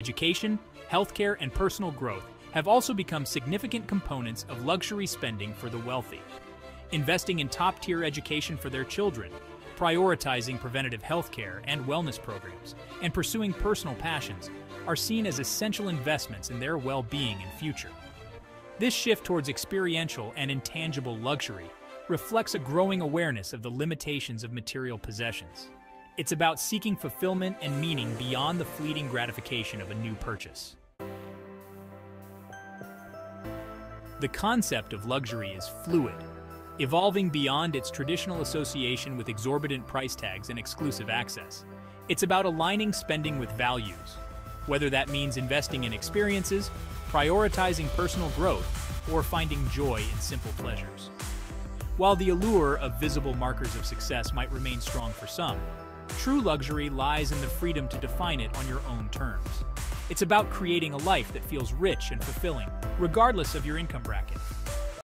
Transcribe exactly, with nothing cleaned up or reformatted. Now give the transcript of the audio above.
Education, healthcare, and personal growth have also become significant components of luxury spending for the wealthy. Investing in top-tier education for their children, prioritizing preventative healthcare and wellness programs, and pursuing personal passions are seen as essential investments in their well-being and future. This shift towards experiential and intangible luxury reflects a growing awareness of the limitations of material possessions. It's about seeking fulfillment and meaning beyond the fleeting gratification of a new purchase. The concept of luxury is fluid, evolving beyond its traditional association with exorbitant price tags and exclusive access. It's about aligning spending with values, whether that means investing in experiences, prioritizing personal growth, or finding joy in simple pleasures. While the allure of visible markers of success might remain strong for some, true luxury lies in the freedom to define it on your own terms. It's about creating a life that feels rich and fulfilling, regardless of your income bracket.